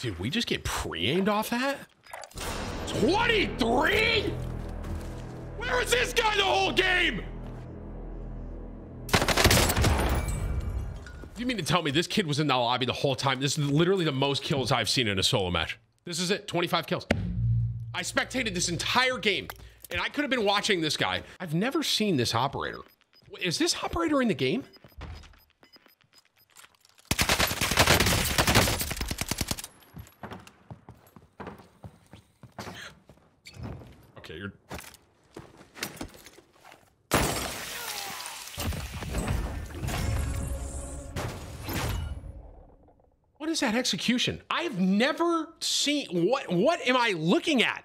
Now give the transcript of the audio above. Dude, we just get pre-aimed off that? 23? Where was this guy the whole game? You mean to tell me this kid was in the lobby the whole time? This is literally the most kills I've seen in a solo match. This is it, 25 kills. I spectated this entire game and I could have been watching this guy. I've never seen this operator. Is this operator in the game? Okay, you're... What is that execution? I've never seen... What am I looking at?